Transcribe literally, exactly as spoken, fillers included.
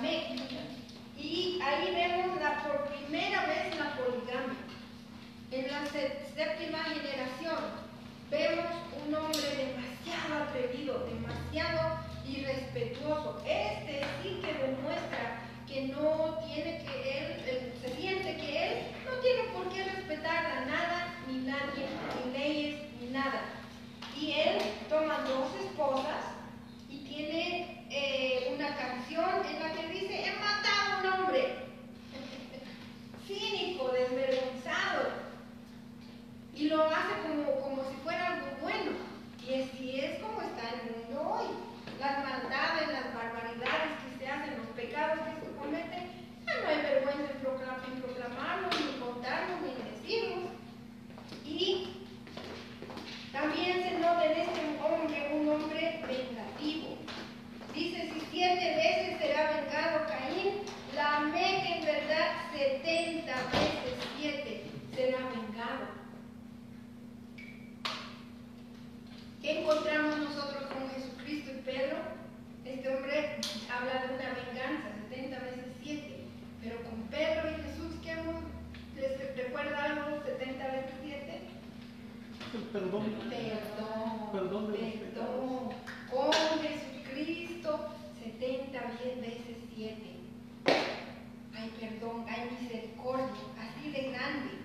Lamec. Y ahí vemos la, por primera vez la poligamia. En la séptima generación vemos un hombre demasiado atrevido, demasiado irrespetuoso. Este sí que demuestra que no tiene que él, él se siente que él no tiene por qué respetar a nada, ni nadie, ni leyes, ni nada. Y él toma dos esposas y tiene eh, una canción en la que dice: he matado a un hombre. Cínico, desvergonzado. Y lo hace como, como si fuera algo bueno. Y así es como está el mundo hoy. Las maldades, las barbaridades que se hacen, los pecados que se cometen, ya no hay vergüenza en proclamarlos, proclamarlo, ni contarlos, ni decirlos. Y también se nota en este hombre un hombre vengativo. Dice: si siete veces será vengado Caín, Lamec en verdad setenta veces siete será vengado. ¿Qué encontramos nosotros con Jesucristo y Pedro? Este hombre habla de una venganza, setenta veces siete. Pero con Pedro y Jesús, ¿qué hemos? ¿Les recuerda algo? setenta veces siete. Perdón. Perdón. Perdón. Perdón. Con Jesucristo, setenta veces siete. Hay perdón, hay misericordia, así de grande.